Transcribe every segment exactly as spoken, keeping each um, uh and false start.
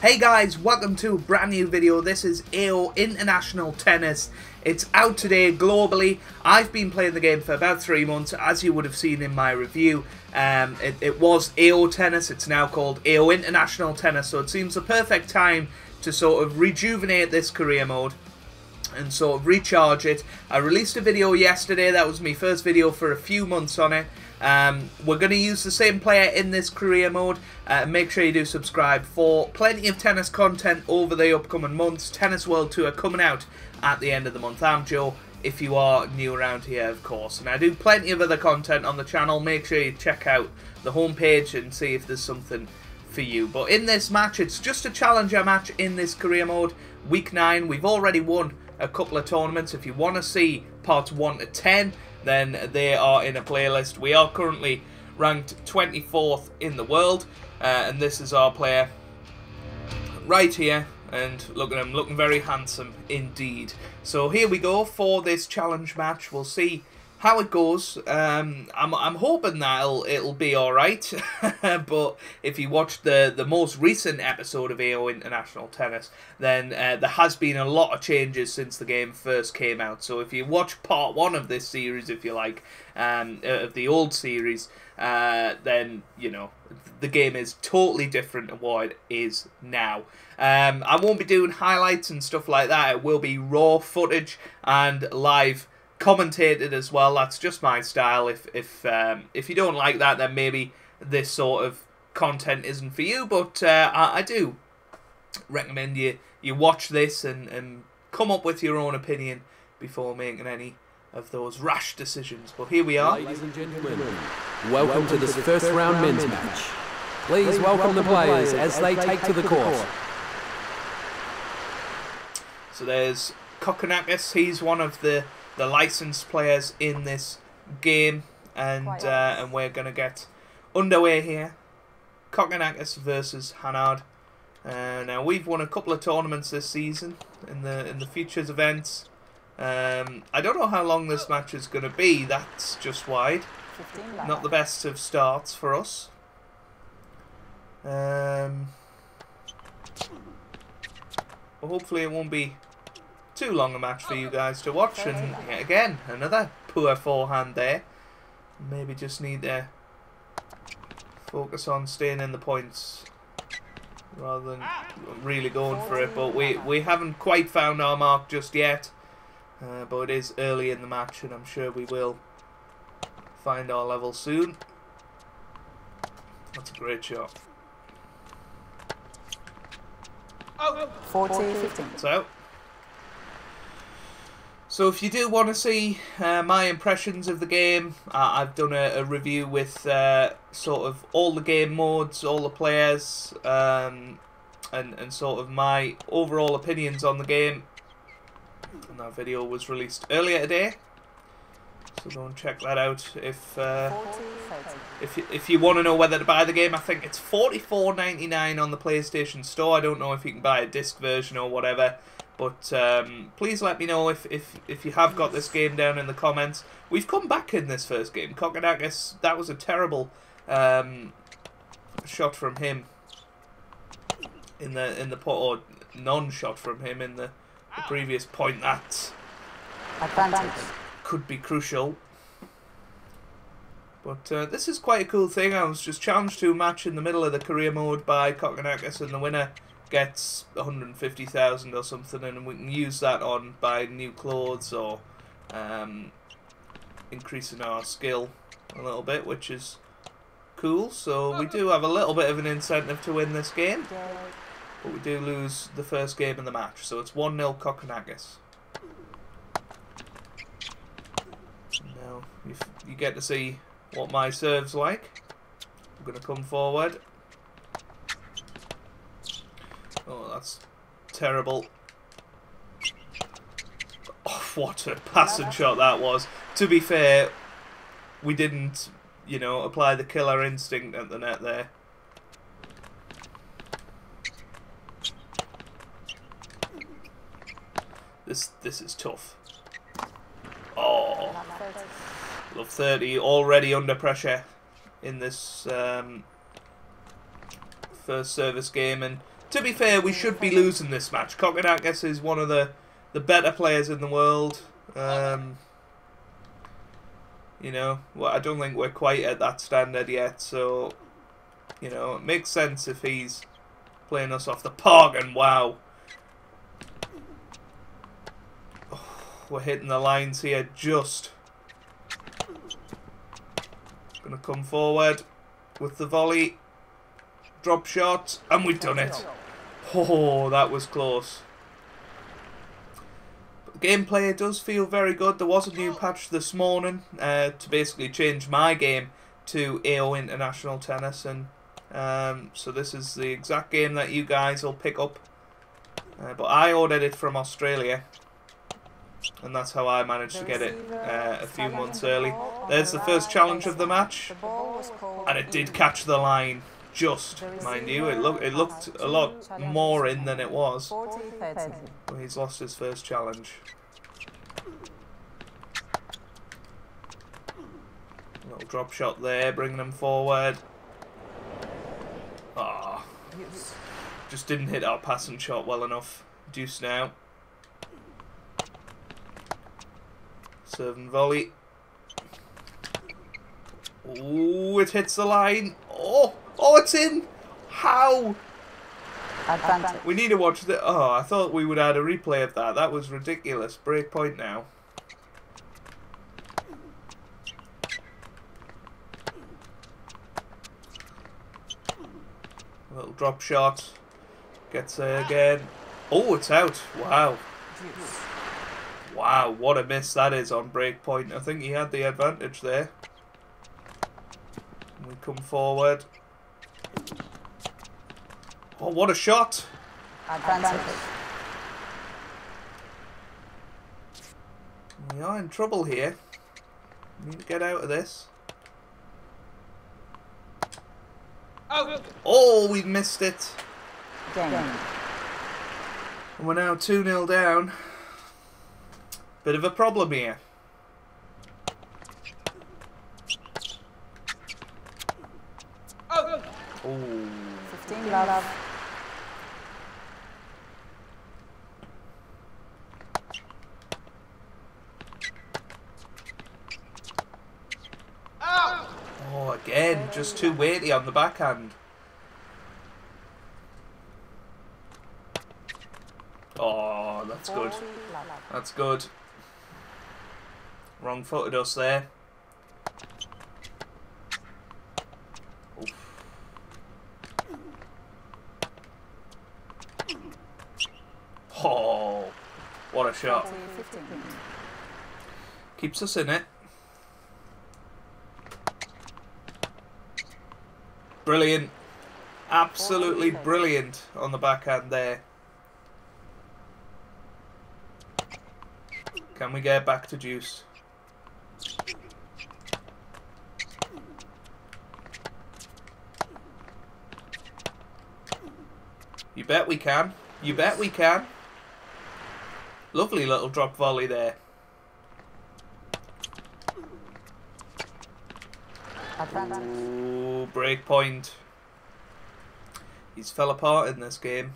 Hey guys, welcome to a brand new video. This is A O International Tennis. It's out today globally. I've been playing the game for about three months, as you would have seen in my review. Um, it, it was A O Tennis, it's now called A O International Tennis, so it seems the perfect time to sort of rejuvenate this career mode and sort of recharge it. I released a video yesterday, that was my first video for a few months on it. Um, we're going to use the same player in this career mode. Uh, make sure you do subscribe for plenty of tennis content over the upcoming months. Tennis World Tour coming out at the end of the month. I'm Joe, if you are new around here, of course. And I do plenty of other content on the channel. Make sure you check out the homepage and see if there's something for you. But in this match, it's just a challenger match in this career mode. Week nine, we've already won a couple of tournaments. If you want to see parts one to ten... then they are in a playlist. We are currently ranked twenty-fourth in the world, uh, and this is our player right here, and look at him, looking very handsome indeed. So here we go for this challenge match. We'll see how it goes. um, I'm, I'm hoping that it'll, it'll be alright, but if you watched the, the most recent episode of A O International Tennis, then uh, there has been a lot of changes since the game first came out. So if you watch part one of this series, if you like, um, of the old series, uh, then, you know, the game is totally different to what it is now. Um, I won't be doing highlights and stuff like that. It will be raw footage and live commentated as well. That's just my style. If if um, if you don't like that, then maybe this sort of content isn't for you. But uh, I, I do recommend you you watch this and and come up with your own opinion before making any of those rash decisions. But here we are, ladies and gentlemen. Welcome, welcome to this to first, first round men's match. match. Please, Please welcome, welcome the players as, as they take, take to the, the court. court. So there's Kokkinakis. He's one of the the licensed players in this game, and uh, and we're gonna get underway here. Kokkinakis versus Hanard. Uh, now we've won a couple of tournaments this season in the in the futures events. Um, I don't know how long this match is gonna be. That's just wide. Not the best of starts for us. Um, well, hopefully it won't be too long a match for you guys to watch. And yet again, another poor forehand there. Maybe just need to focus on staying in the points rather than really going for it. But we, we haven't quite found our mark just yet. Uh, but it is early in the match, and I'm sure we will find our level soon. That's a great shot. forty fifteen. So. So if you do want to see uh, my impressions of the game, uh, I've done a, a review with uh, sort of all the game modes, all the players, um, and, and sort of my overall opinions on the game. And that video was released earlier today, so go and check that out if uh, if, you, if you want to know whether to buy the game. I think it's forty-four ninety-nine on the PlayStation Store. I don't know if you can buy a disc version or whatever. But um, please let me know if, if, if you have got this game down in the comments. We've come back in this first game. Kokkinakis, that was a terrible um, shot from him in the in the pot, or non-shot from him in the, the previous point. That could be crucial. But uh, this is quite a cool thing. I was just challenged to a match in the middle of the career mode by Kokkinakis, and the winner gets one hundred fifty thousand or something, and we can use that on buying new clothes or um, increasing our skill a little bit, which is cool. So we do have a little bit of an incentive to win this game, but we do lose the first game in the match, so it's one nil Kokkinakis. Now you, f you get to see what my serve's like. I'm going to come forward. Oh, that's terrible. Oh, what a passing shot that was. To be fair, we didn't, you know, apply the killer instinct at the net there. This this is tough. Oh, love thirty, already under pressure in this um, first service game, and To be fair, we should be losing this match. Kokkinakis is one of the, the better players in the world. Um, you know, well, I don't think we're quite at that standard yet, so, you know, it makes sense if he's playing us off the park, and wow. Oh, we're hitting the lines here, just. Gonna come forward with the volley. Drop shot, and we've done it. Oh, that was close. But gameplay does feel very good. There was a new patch this morning uh, to basically change my game to A O International Tennis, and um, so this is the exact game that you guys will pick up. Uh, but I ordered it from Australia, and that's how I managed to get it uh, a few months early. There's the first challenge of the match, and it did catch the line. Just, mind you, it, look, it looked a lot more in than it was. Well, he's lost his first challenge. Little drop shot there, bringing him forward. Ah, oh, just didn't hit our passing shot well enough. Deuce now. Serving volley. Ooh, it hits the line. Oh! Oh, it's in! How? Advantage. We need to watch the... Oh, I thought we would add a replay of that. That was ridiculous. Breakpoint now. A little drop shot. Gets there again. Oh, it's out. Wow. Wow, what a miss that is on breakpoint. I think he had the advantage there. We come forward. Oh, what a shot! Advantage. We are in trouble here. We need to get out of this. Oh, oh we missed it. Game. We're now two nil down. Bit of a problem here. Oh. Oh. fifteen love. Oh, again, just too weighty on the backhand. Oh, that's good. That's good. Wrong footed us there. Oh, what a shot. Keeps us in it. Brilliant. Absolutely brilliant on the backhand there. Can we get back to Deuce? You bet we can. You bet we can. Lovely little drop volley there. Ooh, break point. He's fell apart in this game.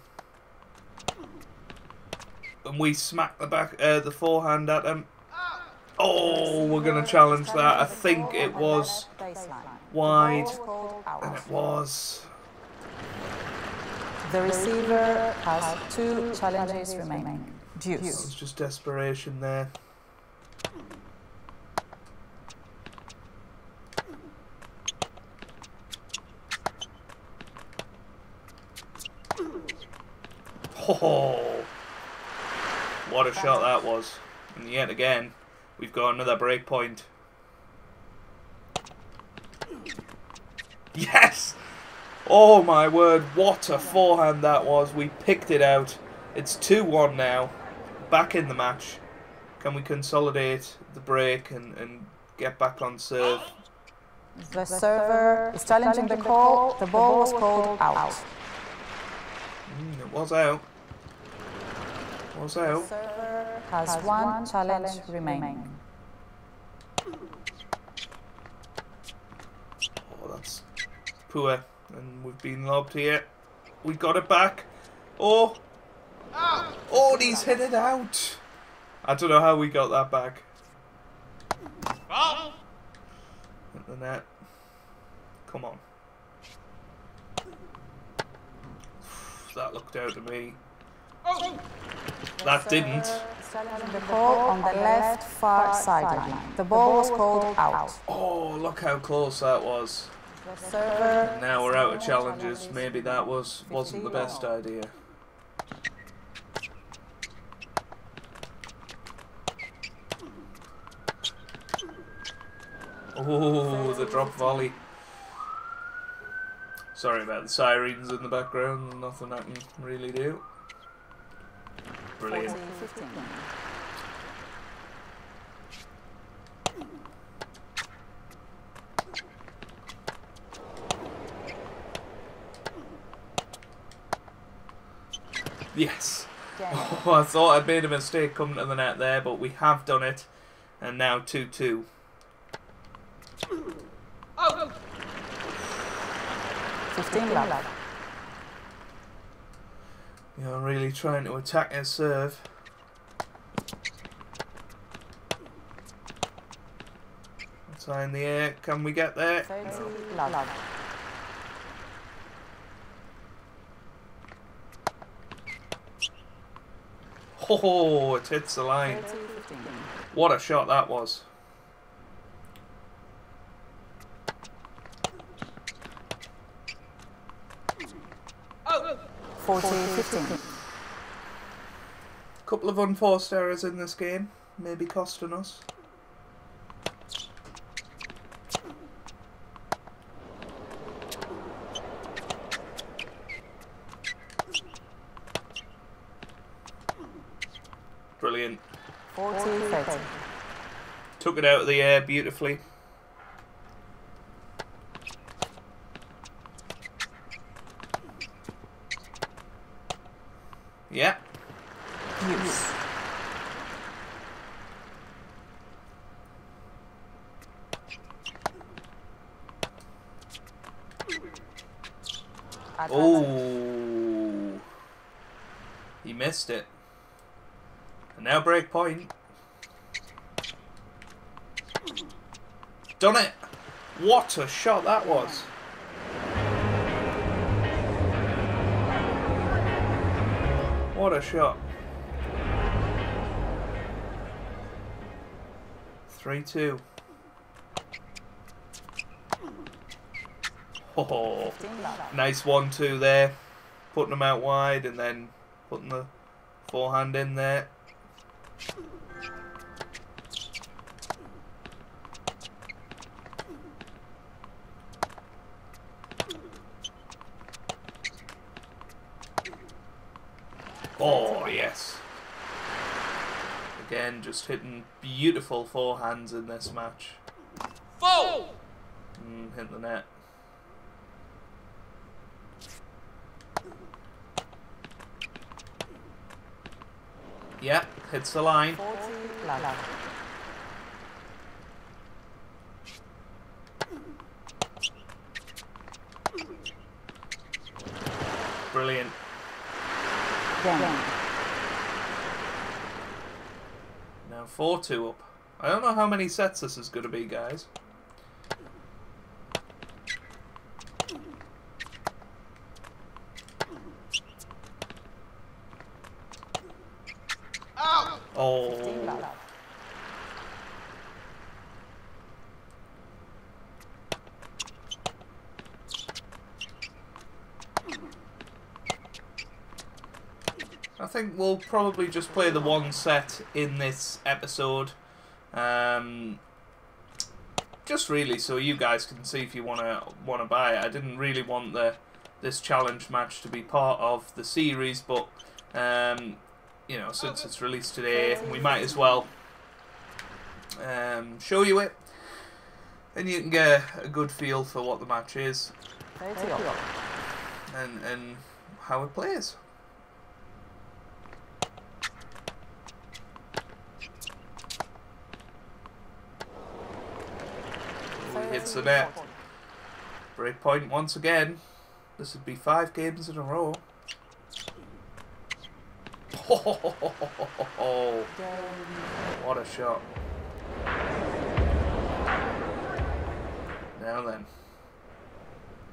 And we smack the back, uh, the forehand at him. Oh, we're going to challenge that. I think it was wide. And it was. The receiver has two challenges remaining. Deuce. It was just desperation there. Oh, what a shot that was. And yet again, we've got another break point. Yes! Oh my word, what a forehand that was. We picked it out. It's two one now. Back in the match. Can we consolidate the break and, and get back on serve? The server is challenging the call. The ball was called out. Mm, it was out. It was out. The server has one challenge remaining. Oh, that's poor. And we've been lobbed here. We got it back. Oh! Oh, and he's headed out! I don't know how we got that back. Oh. At the net. Come on. That looked out to me. Oh. That didn't. The ball on the left far sideline. The ball was called out. Oh, look how close that was. And now we're out of challenges. Maybe that was wasn't the best idea. Oh, the drop volley. Sorry about the sirens in the background. Nothing I can really do. Brilliant. Yes. Oh, I thought I'd made a mistake coming to the net there, but we have done it. And now two two. Oh. fifteen love. You're really trying to attack and serve. It's high in the air. Can we get there? thirty love. Oh, it hits the line. What a shot that was. forty fifteen. A couple of unforced errors in this game, maybe costing us. Brilliant. forty thirty. Took it out of the air beautifully. Yeah. Yes. Oh. He missed it. And now break point. Done it. What a shot that was. What a shot. three two. Oh, nice one two there. Putting them out wide and then putting the forehand in there. Oh, yes. Again, just hitting beautiful forehands in this match. Four! Mm, hit the net. Yeah, hits the line. forty, la, la. Brilliant. Now four two up. I don't know how many sets this is going to be, guys. Ow. Oh! I think we'll probably just play the one set in this episode. Um, just really so you guys can see if you wanna wanna buy it. I didn't really want the this challenge match to be part of the series, but um, you know, since it's released today, we might as well um, show you it, and you can get a good feel for what the match is and and how it plays. Hits the net. Break point once again. This would be five games in a row. Oh, what a shot. Now then.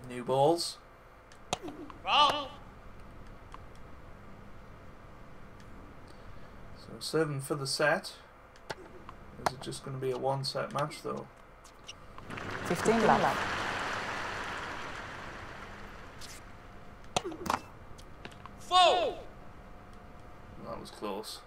New balls. Wow. So serving for the set. Is it just going to be a one set match though? fifteen lap. Four. That was close.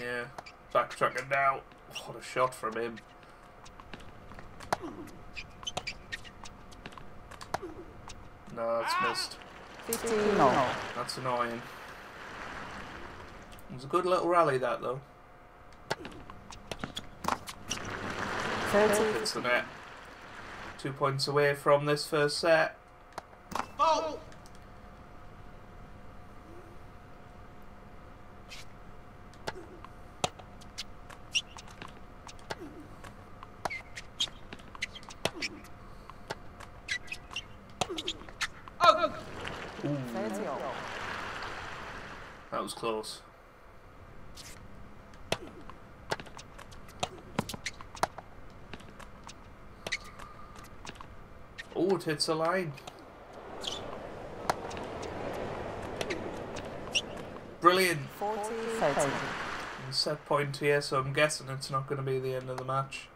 Yeah, backtracking now. What a shot from him. No, that's missed. fifteen. No. That's annoying. It was a good little rally, that, though. thirty. It's the net. Two points away from this first set. Oh! That was close. Oh, it hits a line. Brilliant. forty, thirty. Set point here, so I'm guessing it's not going to be the end of the match.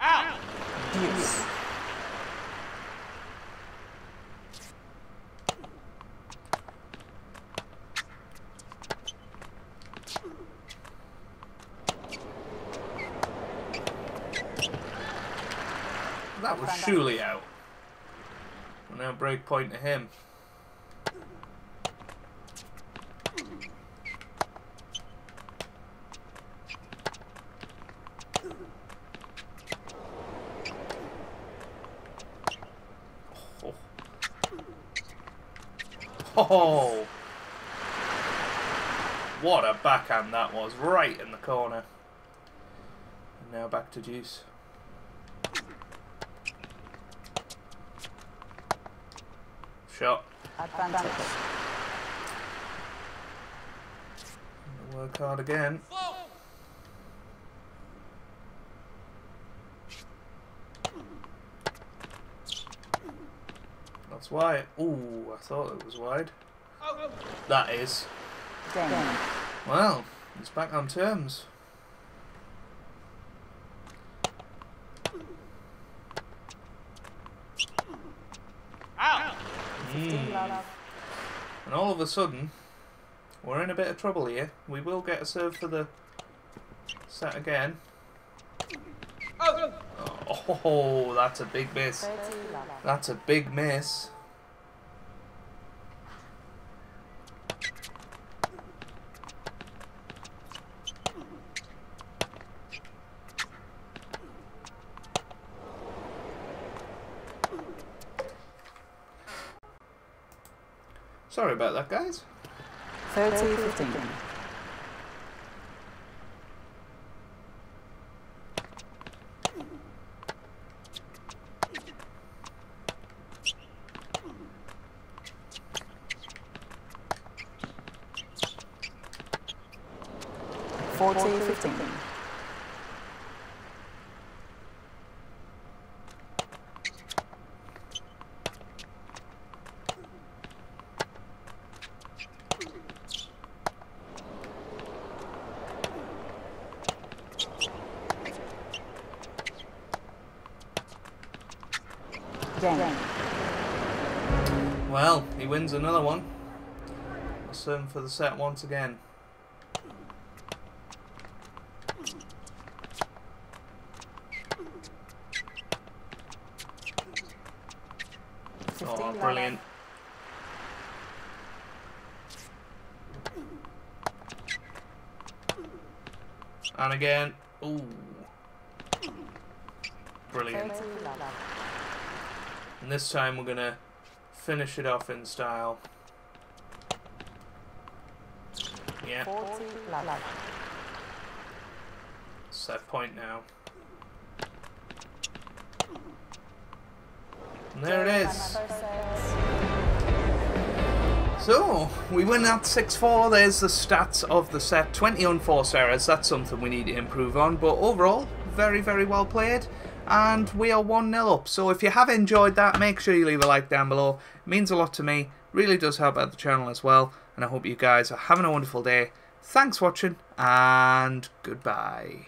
Ow! Yes. That was surely out. Well, now break point to him. Oh, oh. What a backhand that was, right in the corner. And now back to Deuce. Shot. Advantage. Work hard again. Whoa. That's wide. Ooh, I thought it was wide. Oh. That is. Damn. Well, it's back on terms. Mm. And all of a sudden, we're in a bit of trouble here. We will get a serve for the set again. Oh, oh, that's a big miss. That's a big miss. Sorry about that, guys. thirty, fifteen. forty, fifteen. Well, he wins another one. I'll serve him for the set once again. Oh, brilliant. And again. Ooh. Brilliant. And this time we're going to finish it off in style. Yeah. Set point now. And there it is. So, we win at six four. There's the stats of the set. twenty unforced errors. That's something we need to improve on. But overall, very, very well played. And we are one nil up. So if you have enjoyed that, make sure you leave a like down below. It means a lot to me. Really does help out the channel as well. And I hope you guys are having a wonderful day. Thanks for watching, and goodbye.